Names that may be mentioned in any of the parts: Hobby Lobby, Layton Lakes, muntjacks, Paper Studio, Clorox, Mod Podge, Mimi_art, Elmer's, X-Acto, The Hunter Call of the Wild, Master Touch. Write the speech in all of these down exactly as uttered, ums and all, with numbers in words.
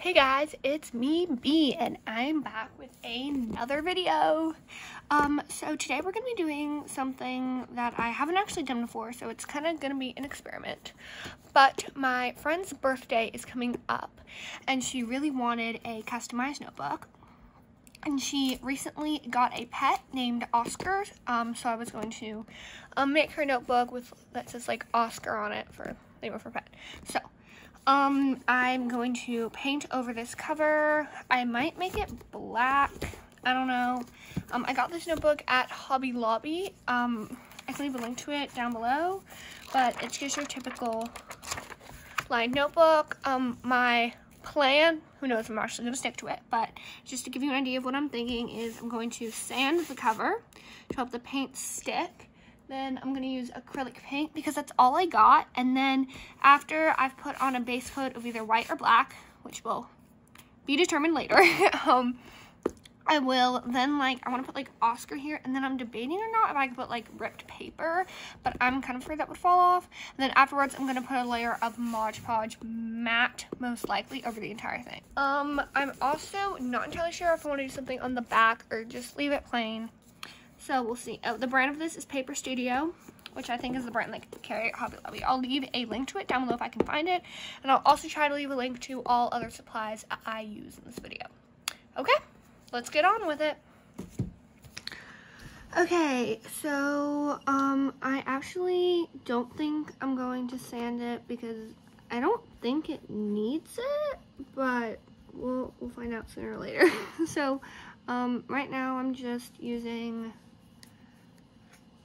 Hey guys, it's me, B, and I'm back with another video. Um, so today we're going to be doing something that I haven't actually done before, so it's kind of going to be an experiment. But my friend's birthday is coming up, and she really wanted a customized notebook. And she recently got a pet named Oscar, um, so I was going to um, make her notebook with that says, like, Oscar on it for name of her pet. So, um, I'm going to paint over this cover. I might make it black. I don't know. Um, I got this notebook at Hobby Lobby. Um, I can leave a link to it down below, but it's just your typical lined notebook. Um, my plan, who knows if I'm actually going to stick to it, but just to give you an idea of what I'm thinking is I'm going to sand the cover to help the paint stick. Then I'm going to use acrylic paint because that's all I got. And then after I've put on a base coat of either white or black, which will be determined later, um, I will then, like, I want to put, like, Oscar here, and then I'm debating or not if I can put, like, ripped paper, but I'm kind of afraid that would fall off. And then afterwards, I'm going to put a layer of Mod Podge matte, most likely, over the entire thing. Um, I'm also not entirely sure if I want to do something on the back or just leave it plain, so we'll see. Oh, the brand of this is Paper Studio, which I think is the brand, like, carry at Hobby Lobby. I'll leave a link to it down below if I can find it, and I'll also try to leave a link to all other supplies I use in this video. Okay? Let's get on with it. Okay, so um, I actually don't think I'm going to sand it because I don't think it needs it, but we'll, we'll find out sooner or later. So um, right now I'm just using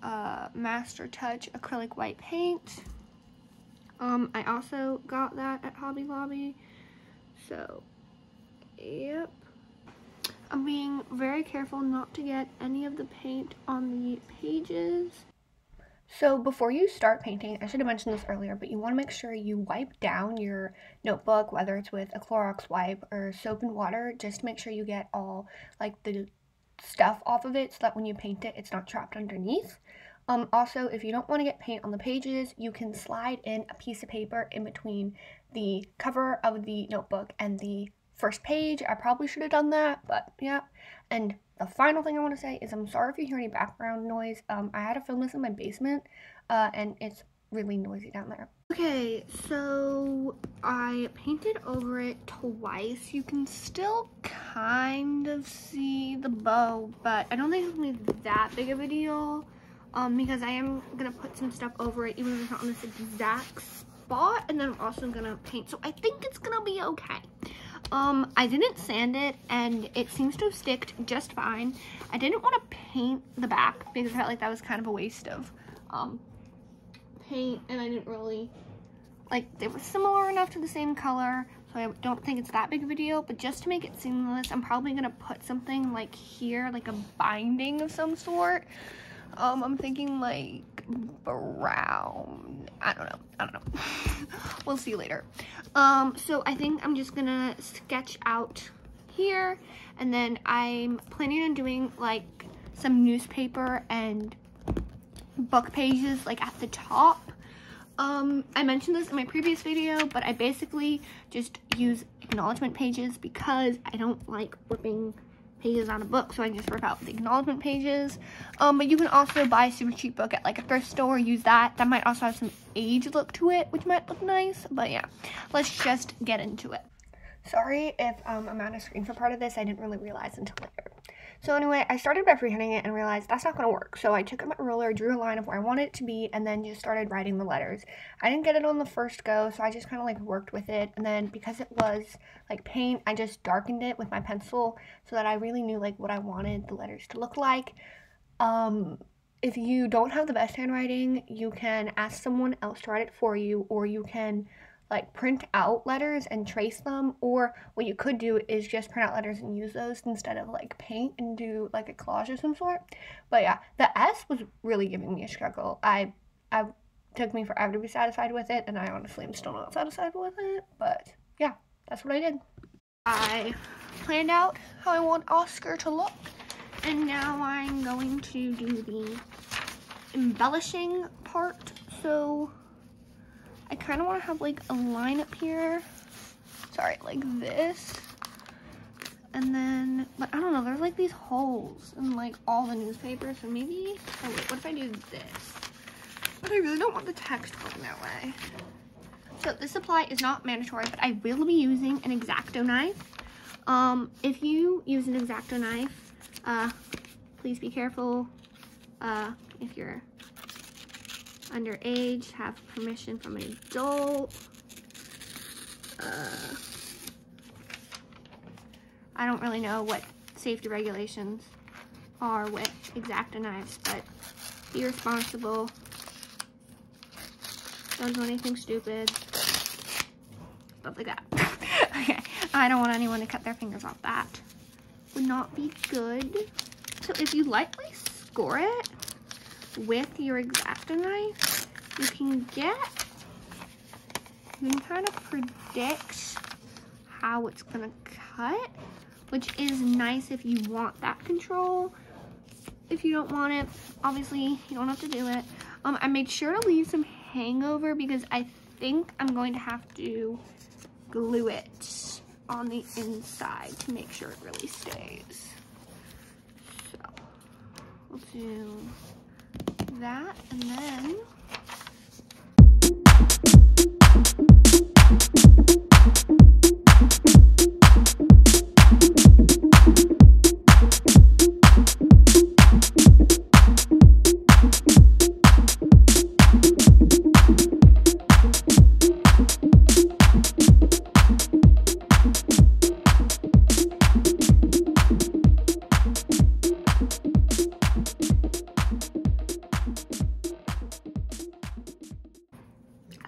uh, Master Touch acrylic white paint. Um, I also got that at Hobby Lobby, so yep. I'm being very careful not to get any of the paint on the pages. So before you start painting, I should have mentioned this earlier, but you want to make sure you wipe down your notebook, whether it's with a Clorox wipe or soap and water, just to make sure you get all, like, the stuff off of it so that when you paint it, it's not trapped underneath. Um, also, if you don't want to get paint on the pages, you can slide in a piece of paper in between the cover of the notebook and the first page. I probably should have done that, but yeah. And the final thing I want to say is I'm sorry if you hear any background noise. Um, I had to film this in my basement, uh, and it's really noisy down there. Okay, so I painted over it twice. You can still kind of see the bow, but I don't think it's going to be that big of a deal, um, because I am going to put some stuff over it, even if it's not on this exact spot, and then I'm also going to paint, so I think it's going to be okay. Um, I didn't sand it, and it seems to have sticked just fine. I didn't want to paint the back because I felt like that was kind of a waste of, um, paint, and I didn't really, like, they were similar enough to the same color, so I don't think it's that big of a deal, but just to make it seamless, I'm probably going to put something, like, here, like a binding of some sort. Um, I'm thinking, like, brown. I don't know. I don't know. We'll see you later. Um, so I think I'm just gonna sketch out here, and then I'm planning on doing, like, some newspaper and book pages, like, at the top. Um, I mentioned this in my previous video, but I basically just use acknowledgement pages because I don't like ripping pages on a book, so I just rip out the acknowledgement pages. Um, but you can also buy a super cheap book at, like, a thrift store, use that. That might also have some age look to it, which might look nice, but yeah, let's just get into it. Sorry if um, I'm out of screen for part of this. I didn't really realize until later. So anyway, I started by freehanding it and realized that's not going to work. So I took up my ruler, drew a line of where I wanted it to be, and then just started writing the letters. I didn't get it on the first go, so I just kind of, like, worked with it. And then because it was, like, paint, I just darkened it with my pencil so that I really knew, like, what I wanted the letters to look like. Um... If you don't have the best handwriting, you can ask someone else to write it for you, or you can, like, print out letters and trace them, or what you could do is just print out letters and use those instead of, like, paint and do, like, a collage of some sort. But yeah, the S was really giving me a struggle. I, I took me forever to be satisfied with it, and I honestly am still not satisfied with it, but yeah, that's what I did. I planned out how I want Oscar to look, and now I'm going to do the embellishing part. So I kind of want to have, like, a line up here start like this. And then, but I don't know, there's like these holes in like all the newspapers. So maybe, oh wait, what if I do this? But I really don't want the text going that way. So this supply is not mandatory, but I will be using an X-Acto knife. Um, if you use an X-Acto knife, uh, please be careful. Uh, if you're underage, have permission from an adult. Uh, I don't really know what safety regulations are with X-Acto knives, but be responsible. Don't do anything stupid. Stuff like that. Okay, I don't want anyone to cut their fingers off. That would not be good. So if you lightly score it with your X-Acto knife, you can get, you can kind of predict how it's gonna cut, which is nice if you want that control. If you don't want it, obviously you don't have to do it. Um, I made sure to leave some hangover because I think I'm going to have to glue it on the inside to make sure it really stays. So we'll do that and then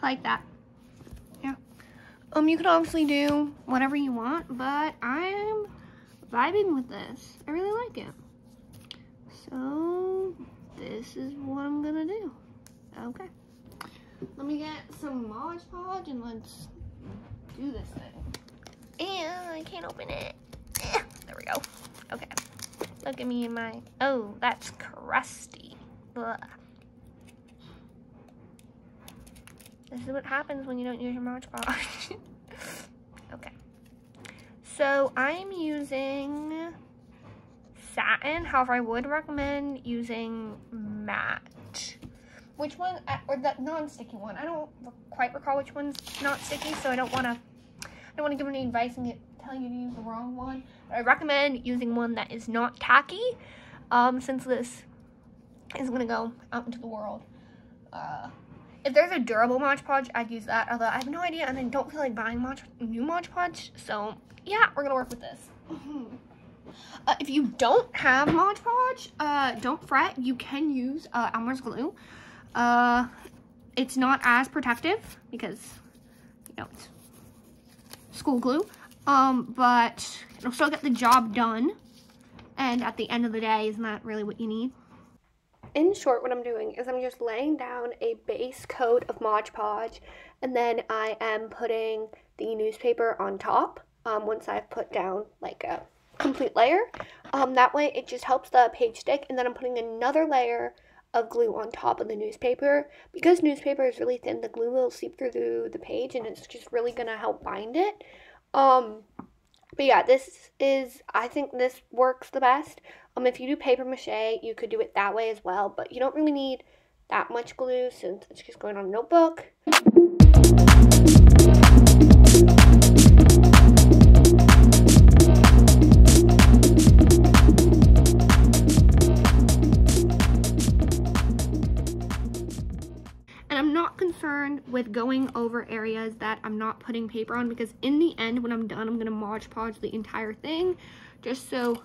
like that. Yeah. Um, you can obviously do whatever you want, but I'm vibing with this. I really like it. So, this is what I'm gonna do. Okay. Let me get some Mod Podge and let's do this thing. And I can't open it. There we go. Okay. Look at me in my, oh, that's crusty. Blah. This is what happens when you don't use your Mod Podge. Okay. So I'm using satin. However, I would recommend using matte. Which one? Or that non-sticky one. I don't quite recall which one's not sticky, so I don't want to. I don't want to give any advice and get, tell you to use the wrong one. But I recommend using one that is not tacky, um, since this is gonna go out into the world. Uh. If there's a durable Mod Podge, I'd use that, although I have no idea and I don't feel like buying Mod new Mod Podge, so yeah, we're gonna work with this. Mm-hmm. Uh, if you don't have Mod Podge, uh, don't fret, you can use uh, Elmer's glue. Uh, it's not as protective because, you know, it's school glue, um, but it'll still get the job done, and at the end of the day, isn't that really what you need? In short, what I'm doing is I'm just laying down a base coat of Mod Podge, and then I am putting the newspaper on top um, once I've put down like a complete layer. Um, that way it just helps the page stick, and then I'm putting another layer of glue on top of the newspaper. Because newspaper is really thin, the glue will seep through the page, and it's just really going to help bind it. Um, but yeah, this is, I think this works the best. Um, if you do paper mache, you could do it that way as well, but you don't really need that much glue since it's just going on a notebook. And I'm not concerned with going over areas that I'm not putting paper on, because in the end, when I'm done, I'm going to Mod Podge the entire thing just so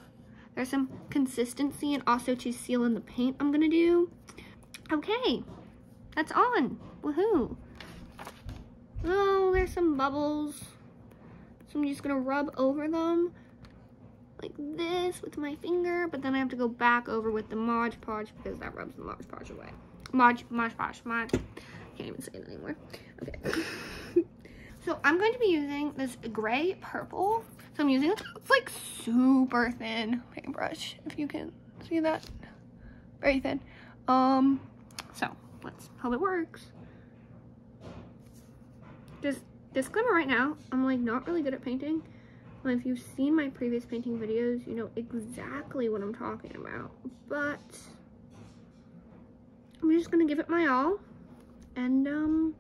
there's some consistency, and also to seal in the paint I'm gonna do. Okay, that's on. Woohoo. Oh, there's some bubbles. So I'm just gonna rub over them like this with my finger, but then I have to go back over with the Mod Podge because that rubs the Mod Podge away. Mod, Mod Podge, Mod. Can't even say it anymore. Okay. So I'm going to be using this gray purple. So I'm using this, it's like super thin paintbrush, if you can see that. Very thin. Um, so let's hope it works. Just disclaimer right now, I'm like not really good at painting. Well, if you've seen my previous painting videos, you know exactly what I'm talking about, but I'm just gonna give it my all, and um,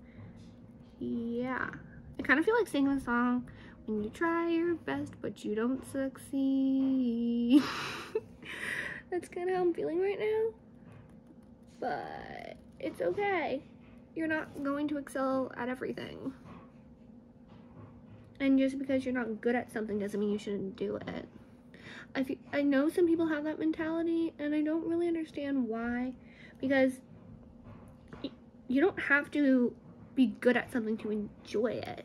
yeah. I kind of feel like singing the song, when you try your best, but you don't succeed. That's kind of how I'm feeling right now, but it's okay. You're not going to excel at everything. And just because you're not good at something doesn't mean you shouldn't do it. I, feel, I know some people have that mentality, and I don't really understand why. Because you don't have to be good at something to enjoy it.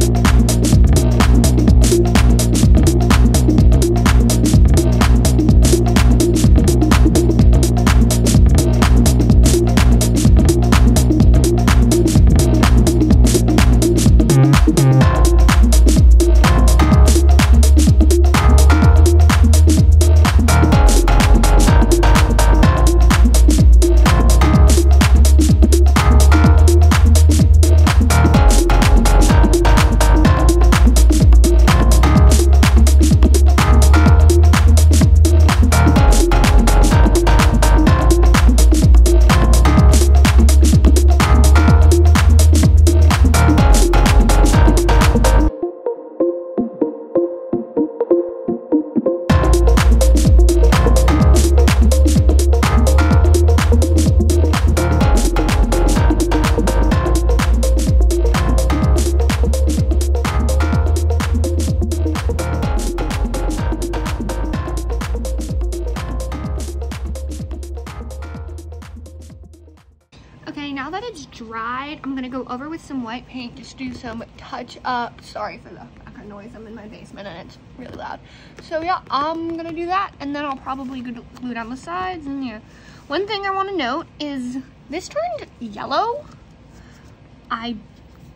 Over with some white paint, just do some touch up. Sorry for the background noise, I'm in my basement and it's really loud. So yeah, I'm gonna do that, and then I'll probably glue down the sides. And yeah, one thing I want to note is this turned yellow. I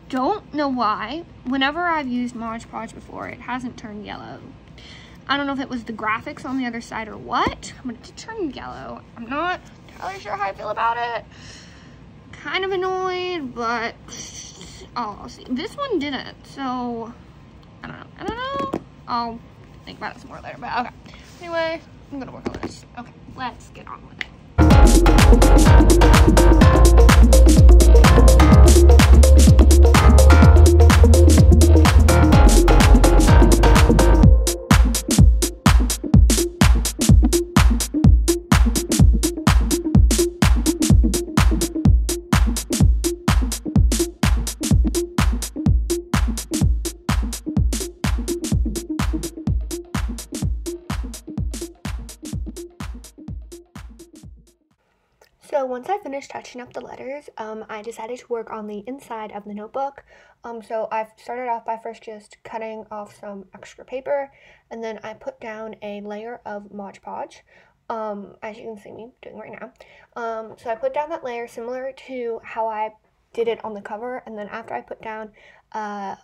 don't know why. Whenever I've used Mod Podge before, it hasn't turned yellow. I don't know if it was the graphics on the other side or what, but it did turn yellow. I'm not entirely sure how I feel about it. Kind of annoyed, but oh, I'll see. This one didn't, so I don't know. I don't know. I'll think about it some more later, but okay. Anyway, I'm gonna work on this. Okay, let's get on with it. Once I finished touching up the letters, um, I decided to work on the inside of the notebook. Um, so I've started off by first just cutting off some extra paper, and then I put down a layer of Mod Podge, um, as you can see me doing right now. Um, so I put down that layer similar to how I did it on the cover, and then after I put down a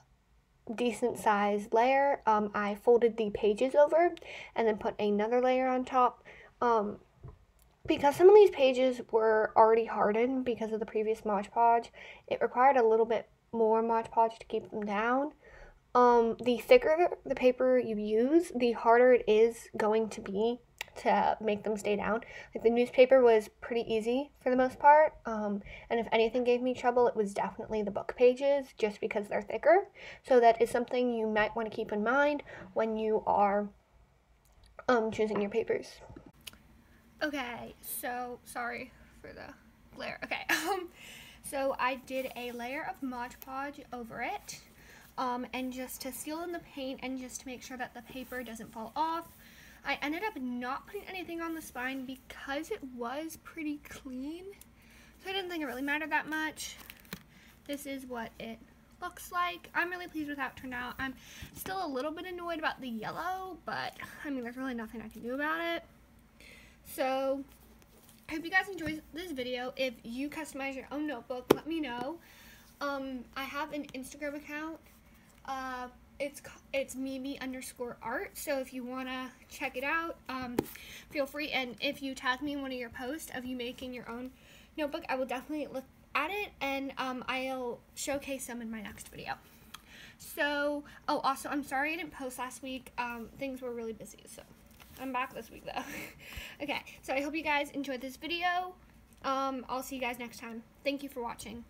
decent sized layer, um, I folded the pages over and then put another layer on top. Um, Because some of these pages were already hardened because of the previous Mod Podge, it required a little bit more Mod Podge to keep them down. Um, the thicker the paper you use, the harder it is going to be to make them stay down. Like, the newspaper was pretty easy for the most part, um, and if anything gave me trouble, it was definitely the book pages, just because they're thicker. So that is something you might want to keep in mind when you are um, choosing your papers. Okay, so sorry for the glare. Okay, um, so I did a layer of Mod Podge over it, um, and just to seal in the paint and just to make sure that the paper doesn't fall off. I ended up not putting anything on the spine because it was pretty clean, so I didn't think it really mattered that much. This is what it looks like. I'm really pleased with how it turned out. I'm still a little bit annoyed about the yellow, but I mean, there's really nothing I can do about it. So, I hope you guys enjoyed this video. If you customize your own notebook, let me know. Um, I have an Instagram account. Uh, it's it's Mimi underscore art. So if you wanna check it out, um, feel free. And if you tag me in one of your posts of you making your own notebook, I will definitely look at it, and um, I'll showcase them in my next video. So, oh, also, I'm sorry I didn't post last week. Um, things were really busy, so I'm back this week, though. Okay, so I hope you guys enjoyed this video. Um, I'll see you guys next time. Thank you for watching.